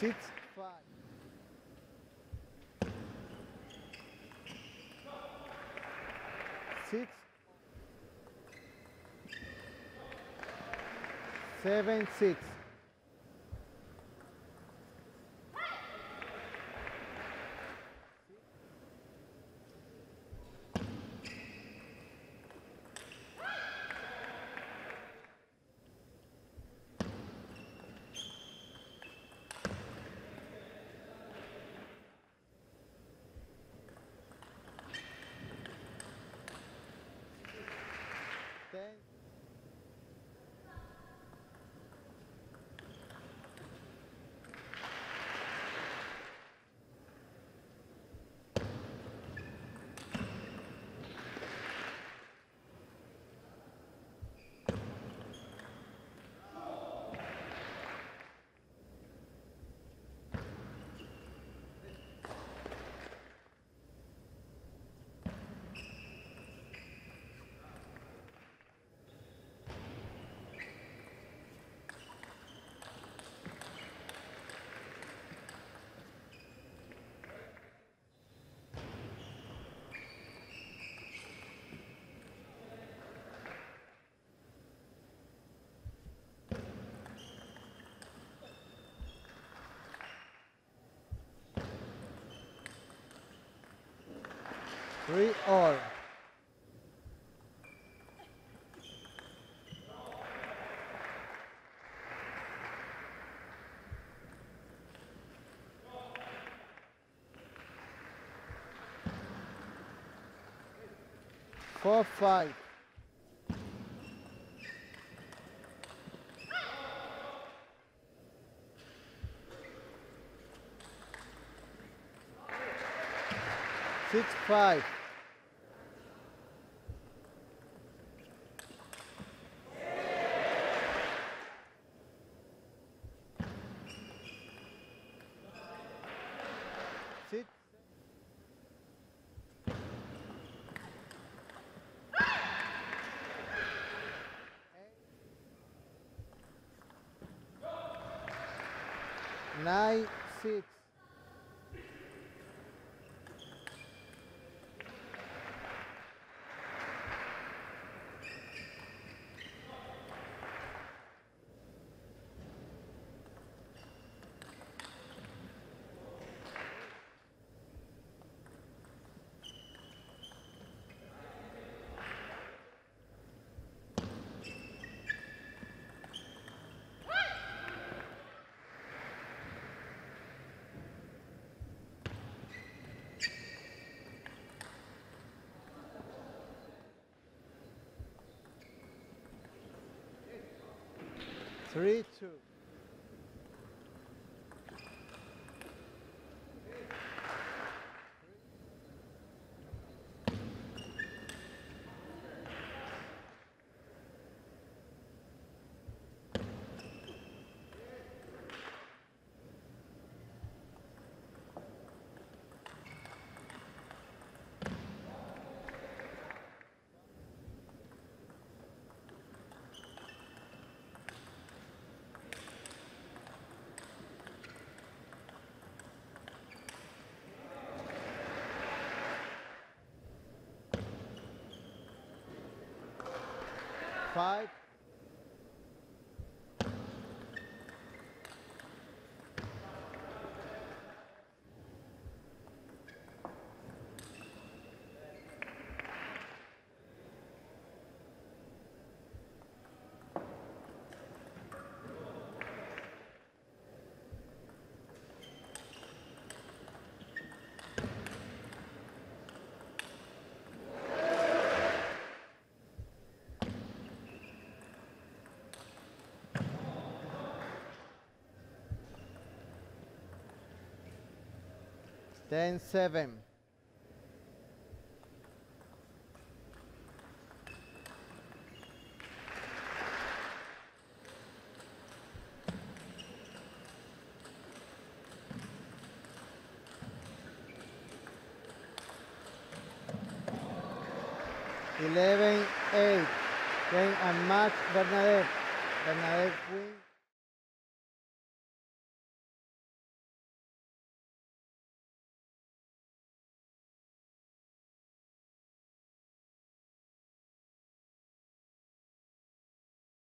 6-5. Six, 7-6. 3-all. 4-5. 6-5. 9-6. 3-2. 5. 10-7. 11-8. Then a match Bernadette. Bernadette wins.